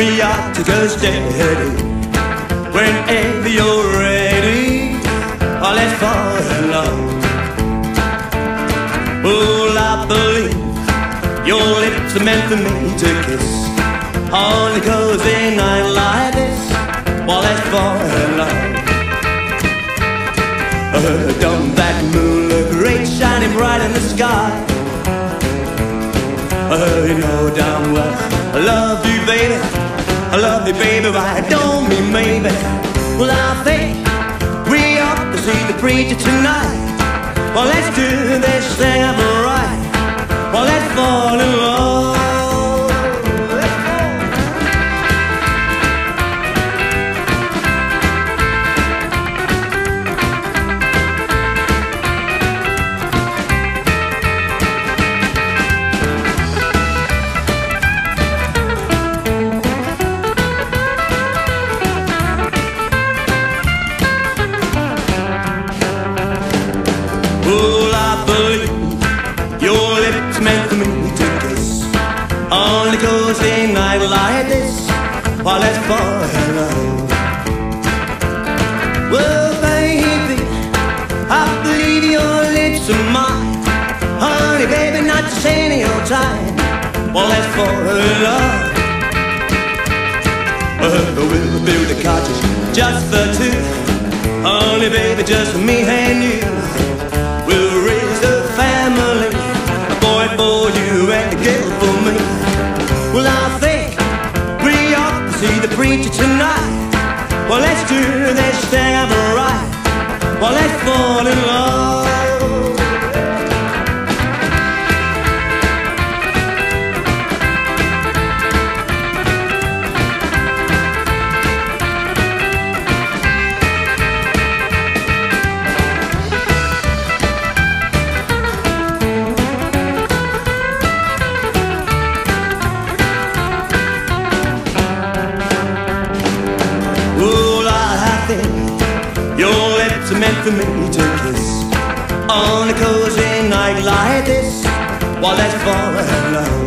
We are Thursday whenever you're ready. Oh, let's fall in love. Oh, I believe your lips are meant for me to kiss on a cozy night like this. Well, let's fall in love. Oh, don't that moon look great, shining bright in the sky? Oh, you know damn well I love you, baby. I love you, baby, but I don't mean maybe. Well, I think we ought to see the preacher tonight. Well, let's do this thing up right. Well, let's fall in love. Well, let's fall in love. Well, baby, I believe your lips are mine. Honey, baby, not just any old time. Well, let's fall in love. We'll build a cottage just for two. Honey, baby, just me and you. We'll raise a family, a boy for you and a girl for me. Well, I think see the preacher tonight. Well, let's do this thing right. Well, let's fall in love. For me to kiss on a cozy night like this, while that's forever love.